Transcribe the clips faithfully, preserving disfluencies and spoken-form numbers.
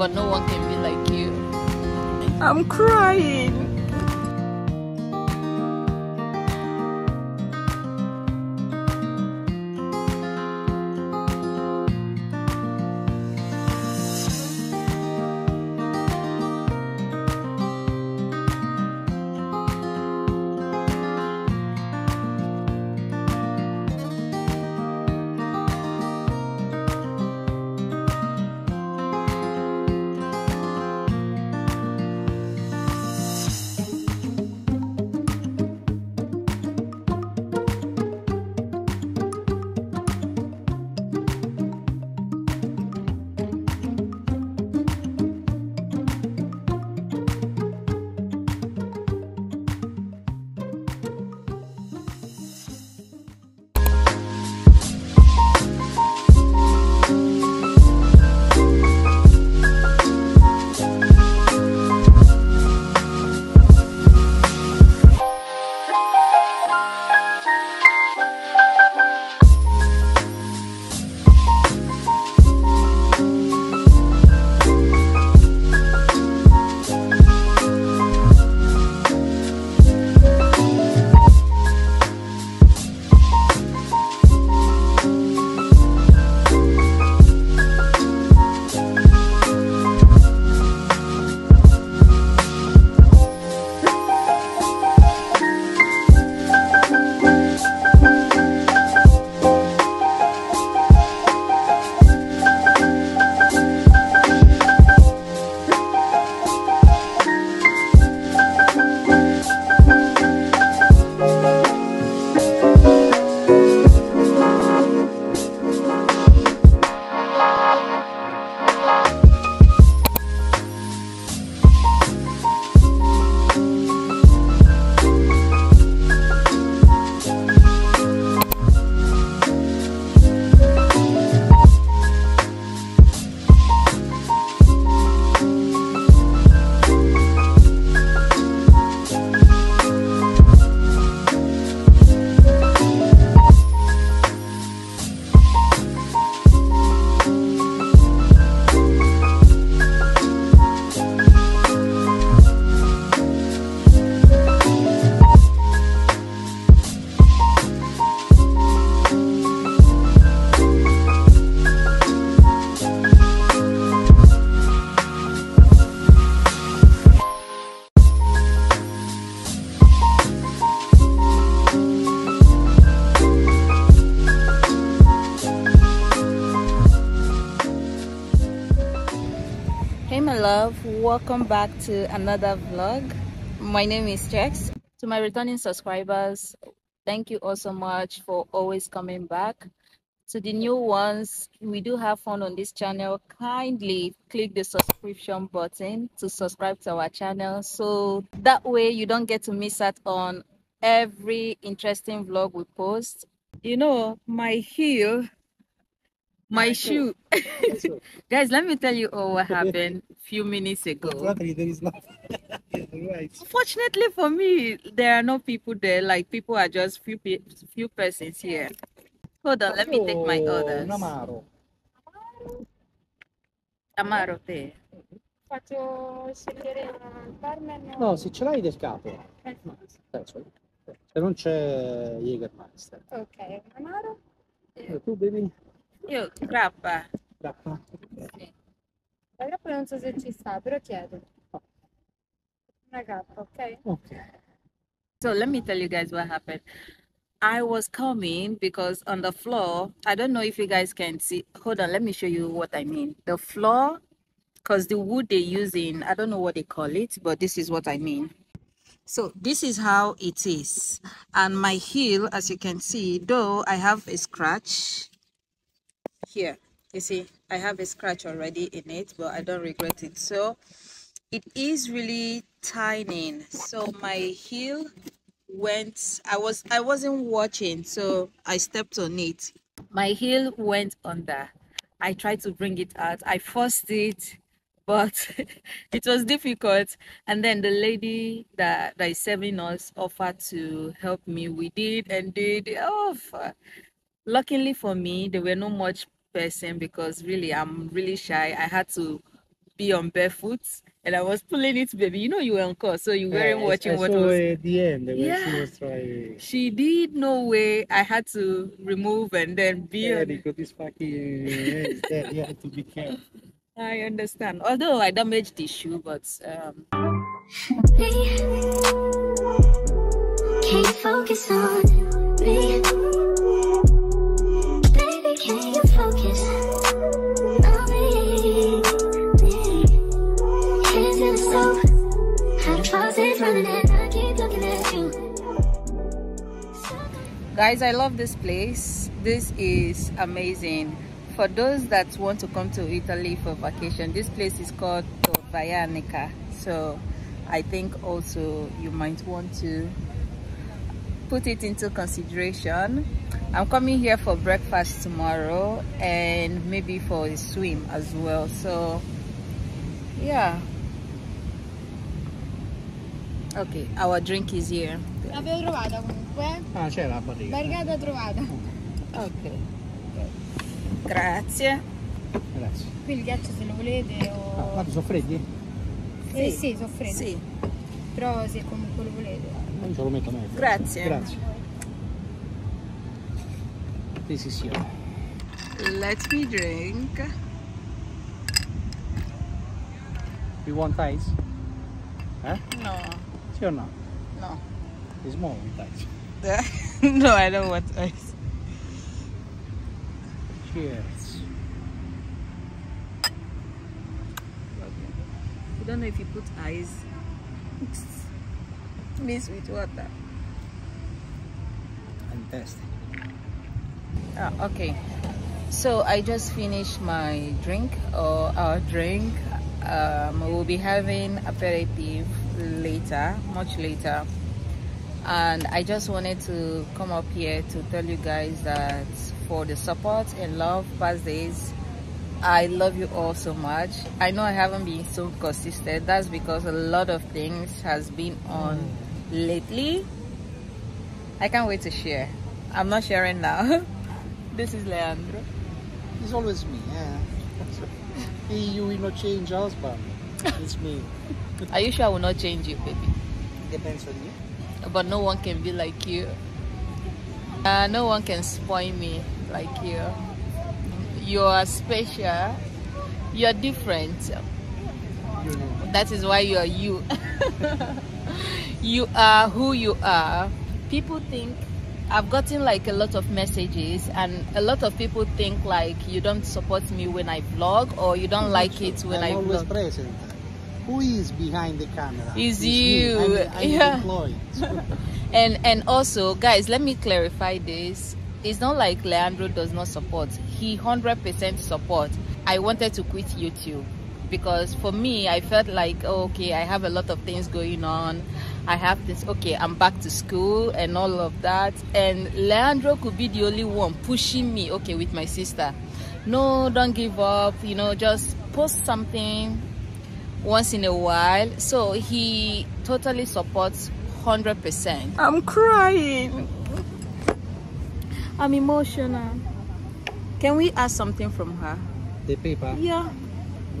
but no one can be like you. I'm crying. Love, welcome back to another vlog. My name is Chex. To my returning subscribers, thank you all so much for always coming back. To the new ones, we do have fun on this channel. Kindly click the subscription button to subscribe to our channel, so that way you don't get to miss out on every interesting vlog we post. You know, my heel My shoe. Guys, let me tell you all what happened a few minutes ago. Exactly, there is nothing. Right. Fortunately for me, there are no people there. Like, people are just few pe few persons here. Hold on, let me take my orders. Amaro. Amaro te. Faccio scegliere Carmen. No, se ce l'hai del capo. Se non c'è Jägermeister. Ok, Amaro. Tu bevi? Io grappa. Grappa? Sì. La grappa non so se ci sta, però chiedo. Una grappa, ok? Okay. So let me tell you guys what happened. I was coming because on the floor, I don't know if you guys can see. Hold on, let me show you what I mean. The floor, because the wood they're using, I don't know what they call it, but this is what I mean. So this is how it is. And my heel, as you can see, though I have a scratch here, you see, I have a scratch already in it, but I don't regret it. So it is really tiny. So my heel went, I was I wasn't watching, so I stepped on it. My heel went under. I tried to bring it out. I forced it, but it was difficult. And then the lady that, that is serving us offered to help me. We did and did. Oh, luckily for me, there were no much person because really I'm really shy. I had to be on barefoot, and I was pulling it, baby. You know you were on course, so you weren't uh, watching I what was at the end when yeah. she was trying. She did no way. I had to remove and then be yeah, on. Because this fucking is that you have to be careful. I understand. Although I damaged the shoe, but um me. Can't focus on me. Baby, can you focus? Guys, I love this place. This is amazing. For those that want to come to Italy for vacation, this place is called Tor Bayanica. So I think also you might want to put it into consideration. I'm coming here for breakfast tomorrow and maybe for a swim as well. So yeah. Ok, our drink is here. L'avevo trovata comunque. Ah, c'è la bottiglia. Barricata trovata. Ok. Grazie. Grazie. Qui il ghiaccio se lo volete o... Ah, guarda, sono freddi? Eh sì, sì sono freddi. Sì. Però se comunque lo volete. Non ce lo metto meglio. Grazie. Grazie. Decisione. Let me drink. You want ice? Eh? No. Or not? No. It's more with ice. No, I don't want ice. Cheers. You don't know if you put ice, mix with water. And test it. Ah, okay. So I just finished my drink or our drink. Um, we'll be having aperitif later, much later, and I just wanted to come up here to tell you guys that for the support and love past days, I love you all so much. I know I haven't been so consistent. That's because a lot of things has been on lately. I can't wait to share. I'm not sharing now. This is Leandro. It's always me. Yeah. You will not change husband. It's me. Are you sure I will not change you, baby? Depends on you. But no one can be like you. Uh, no one can spoil me like you. You are special. You are different. You know. That is why you are you. You are who you are. People think... I've gotten like a lot of messages, and a lot of people think like you don't support me when I vlog, or you don't like it when I'm I always vlog. Present. Who is behind the camera? Is you. I'm, I'm yeah. employed. and and also, guys, let me clarify this. It's not like Leandro does not support. He one hundred percent support. I wanted to quit YouTube because for me, I felt like, oh, okay, I have a lot of things going on. I have this, okay, I'm back to school and all of that. And Leandro could be the only one pushing me, okay, with my sister. No, don't give up, you know, just post something once in a while. So he totally supports one hundred percent. I'm crying. I'm emotional. Can we ask something from her? The paper? Yeah.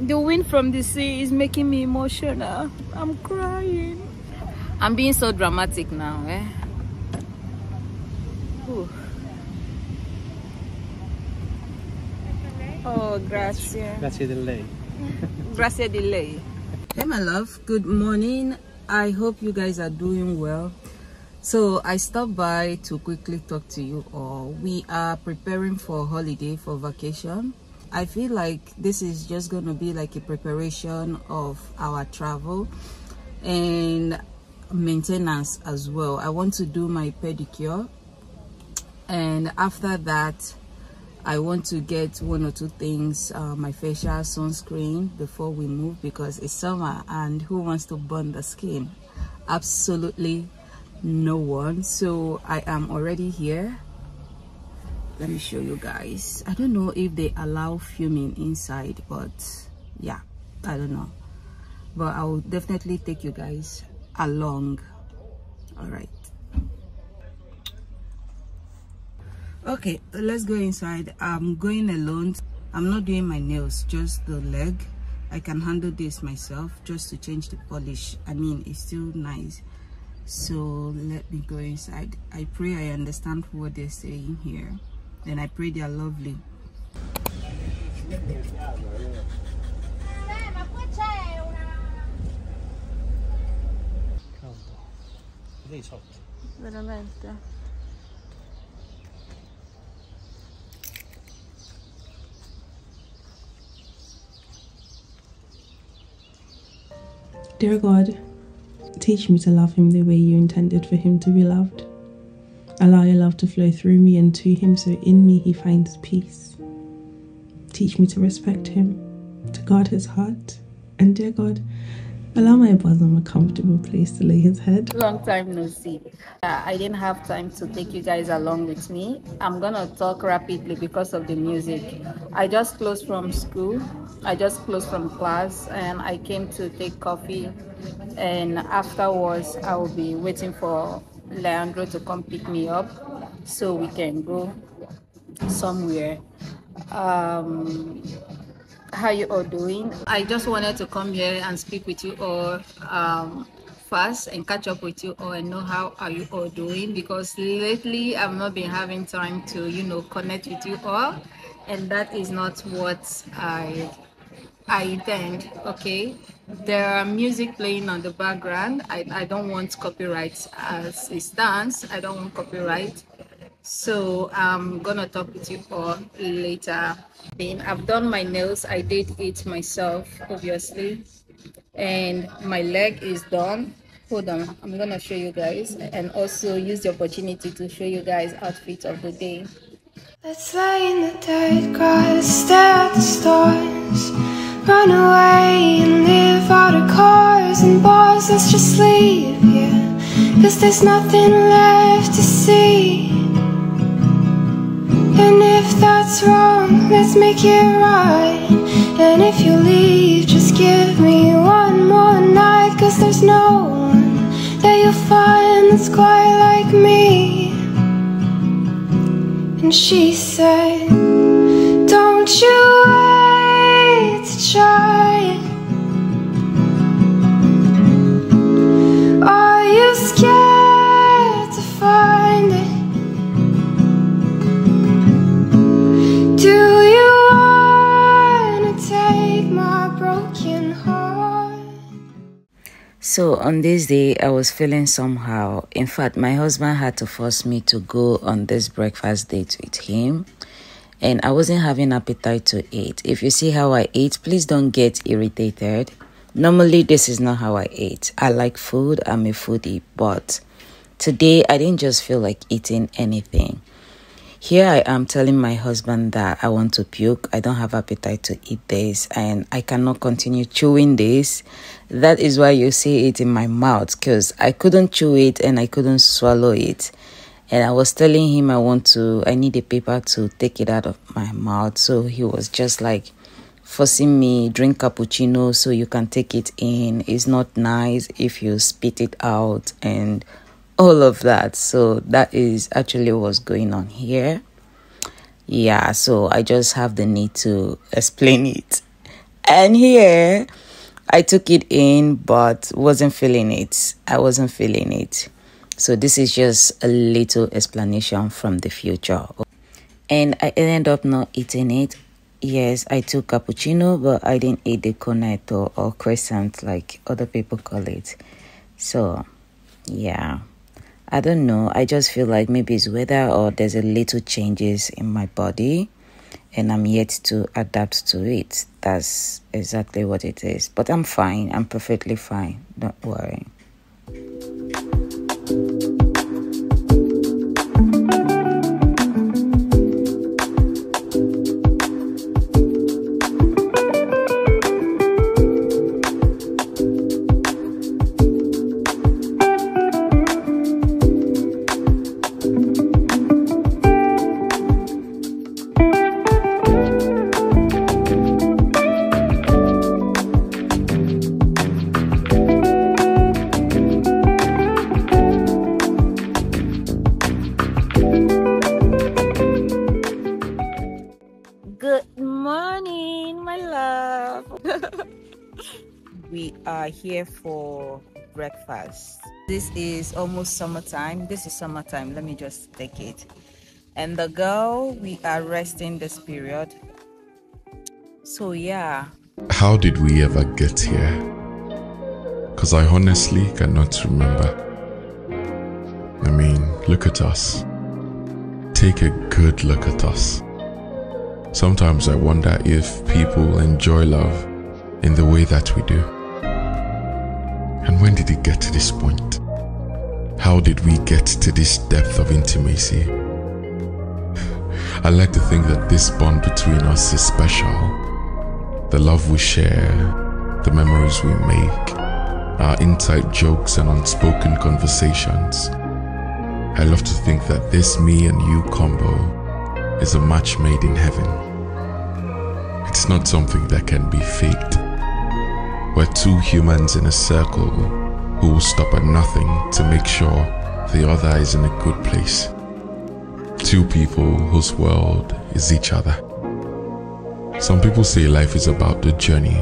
The wind from the sea is making me emotional. I'm crying. I'm being so dramatic now, eh? Ooh. Oh, grazie. Grazie di lei. Grazie di lei. Hey, my love. Good morning. I hope you guys are doing well. So, I stopped by to quickly talk to you all. We are preparing for holiday, for vacation. I feel like this is just going to be like a preparation of our travel. And... maintenance as well. I want to do my pedicure, and after that I want to get one or two things, uh, my facial, sunscreen before we move, because it's summer and who wants to burn the skin? Absolutely no one. So I am already here. Let me show you guys. I don't know if they allow fuming inside, but yeah, I don't know, but I will definitely take you guys along. All right, okay, let's go inside. I'm going alone. I'm not doing my nails, just the leg, I can handle this myself, just to change the polish. I mean, it's still nice. So let me go inside. I pray I understand what they're saying here, and I pray they are lovely. Veramente. Dear God, teach me to love him the way you intended for him to be loved. Allow your love to flow through me and to him, so in me he finds peace. Teach me to respect him, to guard his heart, and dear God, allow my bosom a comfortable place to lay his head. Long time no see. Uh, I didn't have time to take you guys along with me. I'm gonna talk rapidly because of the music. I just closed from school. I just closed from class and I came to take coffee, and afterwards I will be waiting for Leandro to come pick me up so we can go somewhere. Um, how you all doing? I just wanted to come here and speak with you all um, fast and catch up with you all and know how are you all doing, because lately I've not been having time to, you know, connect with you all, and that is not what I I intend. Okay, there are music playing on the background. I, I don't want copyright as it stands. I don't want copyright. So I'm gonna talk with you all later. Then I've done my nails. I did it myself, obviously. And my leg is done. Hold on, I'm gonna show you guys, and also use the opportunity to show you guys outfit of the day. Let's lay in the dead grass, stare at the stars, run away and live out of cars and bars. Let's just leave, yeah, cause there's nothing left to see. And if that's wrong, let's make it right. And if you leave, just give me one more night, cause there's no one that you'll find that's quite like me. And she said, don't you wait to try it. Are you scared to find it? Do you wanna take my broken heart? So on this day, I was feeling somehow. In fact, my husband had to force me to go on this breakfast date with him, and I wasn't having appetite to eat. If you see how I ate, please don't get irritated. Normally, this is not how I ate. I like food. I'm a foodie, but today I didn't just feel like eating anything. Here I am telling my husband that I want to puke. I don't have appetite to eat this, and I cannot continue chewing this. That is why you see it in my mouth, because I couldn't chew it and I couldn't swallow it. And I was telling him I want to, I need a paper to take it out of my mouth. So he was just like forcing me, drink cappuccino so you can take it in. It's not nice if you spit it out and all of that. So that is actually what's going on here. Yeah, so I just have the need to explain it. And here I took it in, but wasn't feeling it. I wasn't feeling it. So this is just a little explanation from the future. And I ended up not eating it. Yes, I took cappuccino, but I didn't eat the cornetto or croissant like other people call it. So yeah, I don't know. I just feel like maybe it's weather or there's a little changes in my body and I'm yet to adapt to it. That's exactly what it is. But I'm fine. I'm perfectly fine. Don't worry. Good morning, my love. We are here for breakfast. This is almost summertime. This is summertime. Let me just take it. And the girl, we are resting this period. So yeah. How did we ever get here? Because I honestly cannot remember. I mean, look at us. Take a good look at us. Sometimes I wonder if people enjoy love in the way that we do. And when did it get to this point? How did we get to this depth of intimacy? I like to think that this bond between us is special. The love we share, the memories we make, our inside jokes and unspoken conversations. I love to think that this me and you combo is a match made in heaven. It's not something that can be faked. We're two humans in a circle who will stop at nothing to make sure the other is in a good place. Two people whose world is each other. Some people say life is about the journey,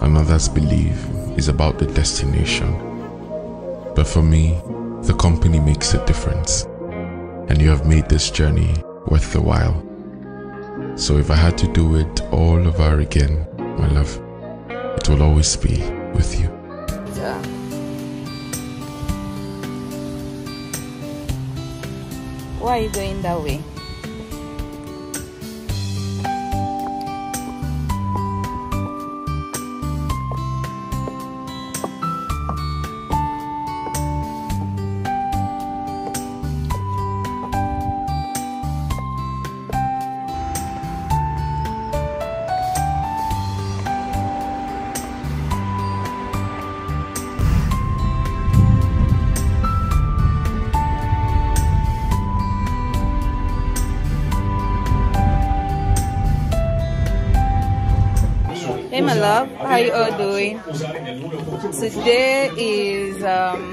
and others believe it's about the destination. But for me, the company makes a difference, and you have made this journey worth the while. So if I had to do it all over again, my love, it will always be with you. Yeah. Why are you going that way? Hey my love, how you all doing? So today is, um,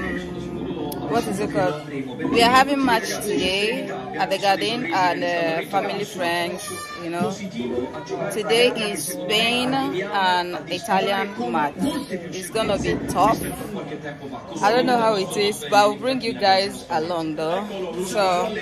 what is it called? We are having match today at the garden and uh, family friends, you know. Today is Spain and Italian match. It's gonna be tough. I don't know how it is, but I'll bring you guys along though. So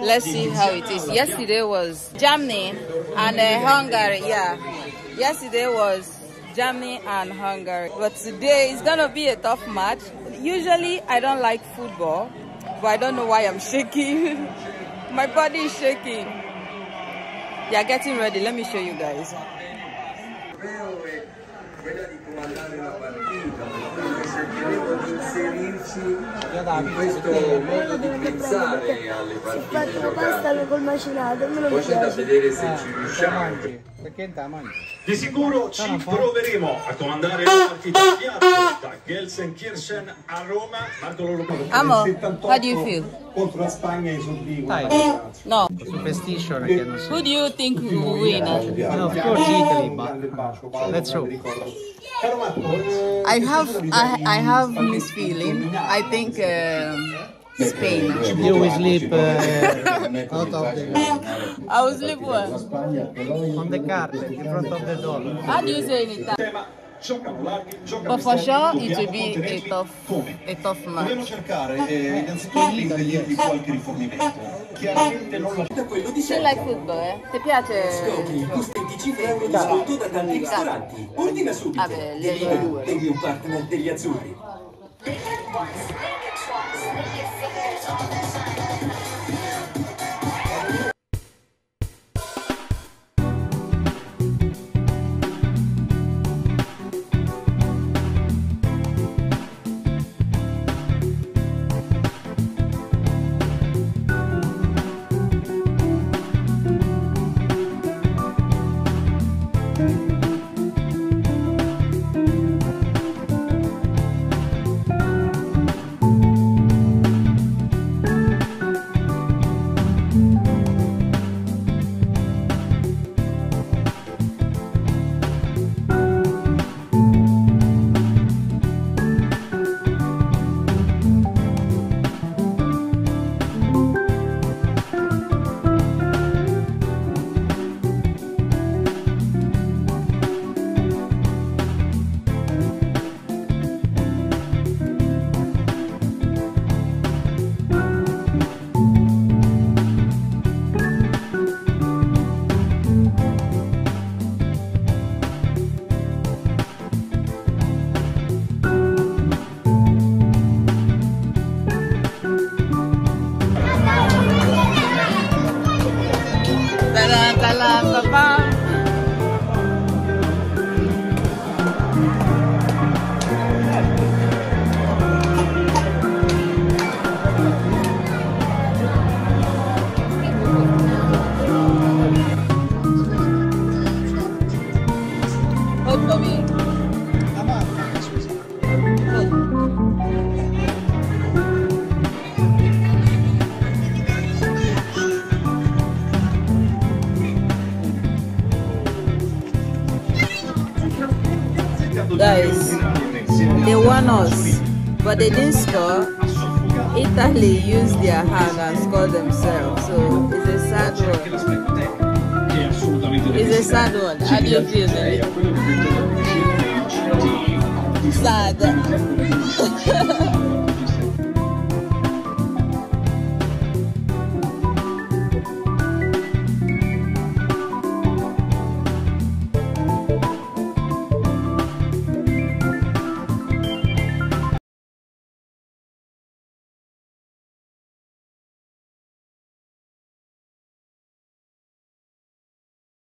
let's see how it is. Yesterday was Germany and uh, Hungary, yeah. Yesterday was Germany and Hungary, but today is gonna be a tough match. Usually I don't like football, but I don't know why I'm shaking. My body is shaking. They are getting ready. Let me show you guys. Di sicuro ci proveremo a comandare la partita da Gelsenkirchen a Roma. Amo, how do you feel? Contro la Spagna esordivo. No. Superstition che non so. Who do you think will win? No, of course Italy, but let's hope. I have I, I have mixed feeling. I think um, Spain. You will sleep uh, out of the car. I will sleep where? On the carpet, in front of the door. How do you say in Italian? But for sure it will be a tough, a tough match. You like football, eh? Ti piace? venticinque euro di sconto da tanti ristoranti. Ordina subito e diventi un partner degli azzurri. Bella, bye-bye. Guys, they won us, but they didn't score. Italy used their hand and scored themselves, so it's a sad one. It's a sad one. How do you feel? Sad.